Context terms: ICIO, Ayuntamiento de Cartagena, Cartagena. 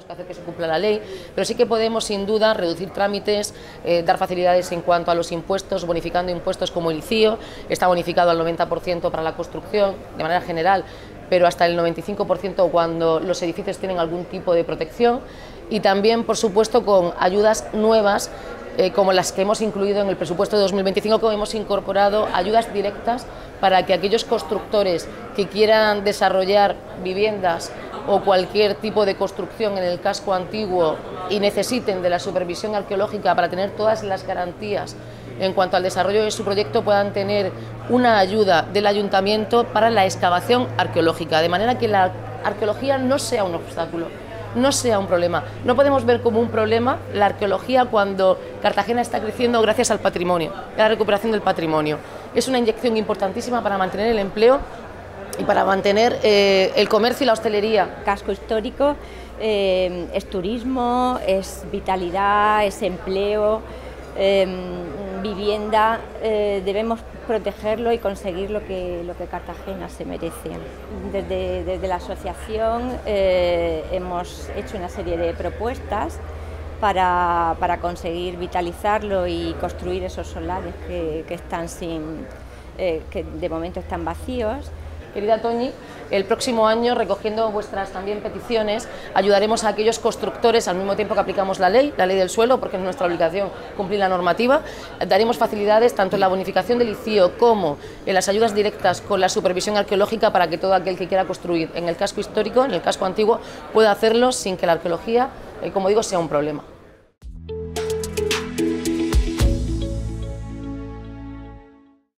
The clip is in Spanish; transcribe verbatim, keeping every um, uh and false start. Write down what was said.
tenemos que hacer que se cumpla la ley, pero sí que podemos sin duda reducir trámites, eh, dar facilidades en cuanto a los impuestos, bonificando impuestos como el I C I O, está bonificado al noventa por ciento para la construcción de manera general, pero hasta el noventa y cinco por ciento cuando los edificios tienen algún tipo de protección, y también por supuesto con ayudas nuevas eh, como las que hemos incluido en el presupuesto de dos mil veinticinco, como hemos incorporado ayudas directas para que aquellos constructores que quieran desarrollar viviendas o cualquier tipo de construcción en el casco antiguo y necesiten de la supervisión arqueológica para tener todas las garantías en cuanto al desarrollo de su proyecto, puedan tener una ayuda del ayuntamiento para la excavación arqueológica, de manera que la arqueología no sea un obstáculo, no sea un problema. No podemos ver como un problema la arqueología cuando Cartagena está creciendo gracias al patrimonio, a la recuperación del patrimonio. Es una inyección importantísima para mantener el empleo y para mantener eh, el comercio y la hostelería. Casco histórico eh, es turismo, es vitalidad, es empleo, eh, vivienda. Eh, debemos protegerlo y conseguir lo que, lo que Cartagena se merece. Desde, desde la asociación eh, hemos hecho una serie de propuestas para, para conseguir vitalizarlo y construir esos solares que, que están sin, eh, que de momento están vacíos. Querida Toñi, el próximo año, recogiendo vuestras también peticiones, ayudaremos a aquellos constructores, al mismo tiempo que aplicamos la ley, la ley del suelo, porque es nuestra obligación cumplir la normativa. Daremos facilidades tanto en la bonificación del I C I O como en las ayudas directas con la supervisión arqueológica para que todo aquel que quiera construir en el casco histórico, en el casco antiguo, pueda hacerlo sin que la arqueología, eh, como digo, sea un problema.